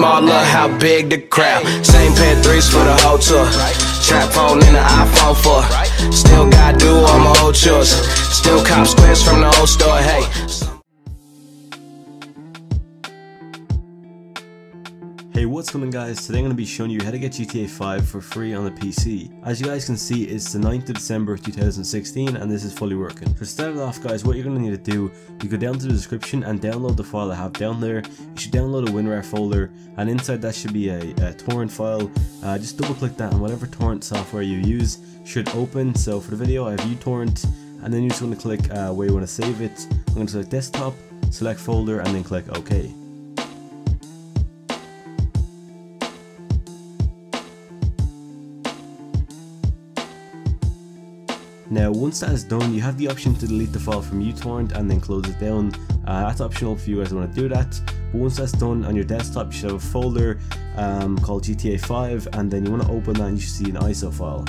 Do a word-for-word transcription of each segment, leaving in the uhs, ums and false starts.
smaller, how big the crowd. Same pen threes for the whole tour. Trap phone and the iPhone four. Still got do all my old chores. Still cop squares from the old store, hey. Hey, what's coming guys, today I'm going to be showing you how to get G T A five for free on the P C. As you guys can see, it's the ninth of December two thousand sixteen and this is fully working. To start it off guys, what you're going to need to do, you go down to the description and download the file I have down there. You should download a WinRare folder and inside that should be a, a torrent file. Uh, just double click that and whatever torrent software you use should open. So for the video I have uTorrent, and then you just want to click uh, where you want to save it. I'm going to select desktop, select folder and then click OK. Now once that is done, you have the option to delete the file from uTorrent and then close it down. Uh, that's optional if you guys want to do that. But once that's done, on your desktop you should have a folder um, called G T A five, and then you want to open that and you should see an I S O file.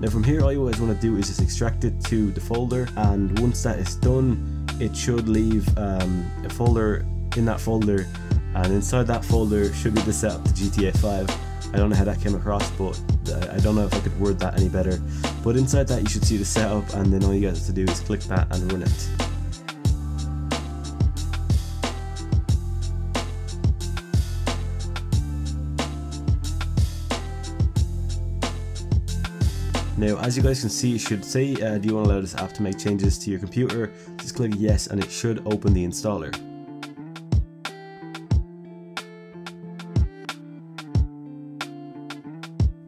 Now from here all you guys want to do is just extract it to the folder, and once that is done it should leave um, a folder in that folder, and inside that folder should be the setup to G T A five. I don't know how that came across, but I don't know if I could word that any better. But inside that you should see the setup, and then all you guys have to do is click that and run it. Now as you guys can see, it should say uh, do you want to allow this app to make changes to your computer. Just click yes and it should open the installer.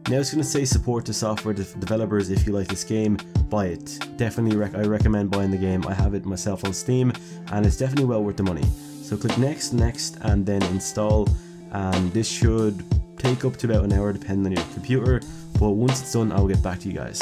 Now it's going to say support to software de developers. If you like this game, buy it. Definitely rec I recommend buying the game. I have it myself on Steam and it's definitely well worth the money. So click next, next and then install, and this should take up to about an hour depending on your computer, but once it's done I'll get back to you guys.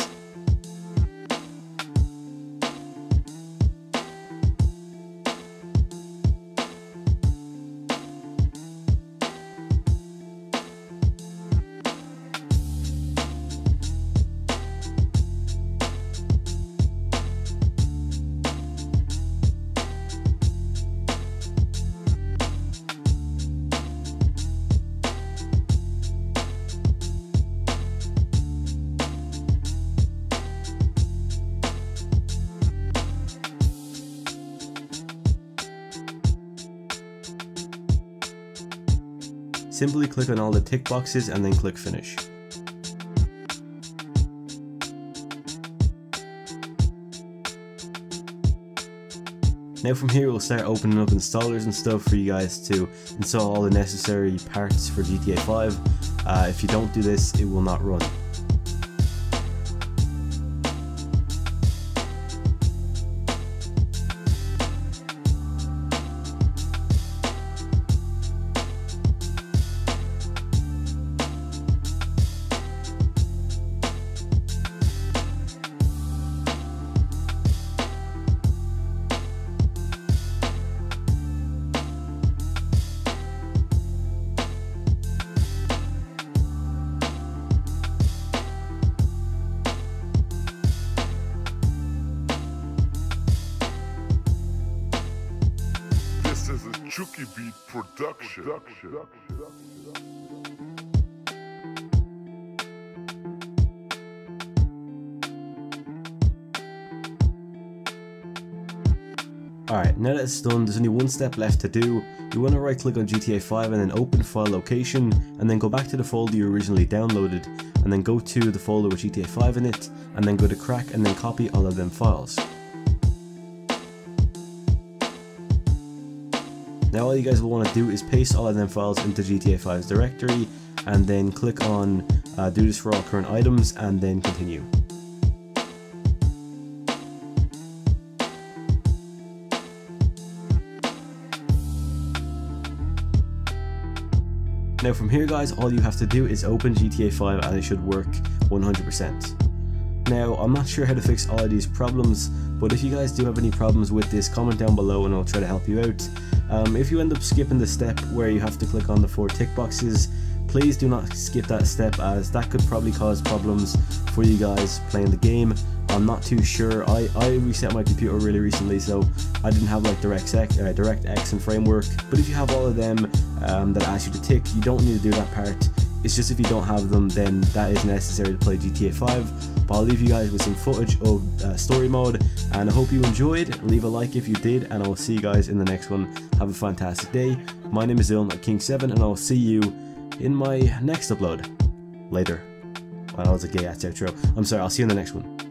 Simply click on all the tick boxes and then click finish. Now from here we'll start opening up installers and stuff for you guys to install all the necessary parts for G T A five. Uh, if you don't do this, it will not run. This is a Chucky Beat production. production. Alright, now that it's done, there's only one step left to do. You want to right click on G T A five and then open file location, and then go back to the folder you originally downloaded, and then go to the folder with G T A five in it, and then go to crack and then copy all of them files. Now all you guys will want to do is paste all of them files into G T A five's directory and then click on uh, do this for all current items and then continue. Now from here guys, all you have to do is open G T A five and it should work one hundred percent. Now, I'm not sure how to fix all of these problems, but if you guys do have any problems with this, comment down below and I'll try to help you out. Um, if you end up skipping the step where you have to click on the four tick boxes, please do not skip that step, as that could probably cause problems for you guys playing the game. I'm not too sure. I, I reset my computer really recently, so I didn't have like DirectX, uh, DirectX and Framework. But if you have all of them um, that ask you to tick, you don't need to do that part. It's just if you don't have them, then that is necessary to play G T A five. But I'll leave you guys with some footage of uh, story mode, and I hope you enjoyed. Leave a like if you did, and I will see you guys in the next one. Have a fantastic day. My name is Ilm at King seven, and I'll see you in my next upload. Later. Wow, that was a gay ass outro. I'm sorry, I'll see you in the next one.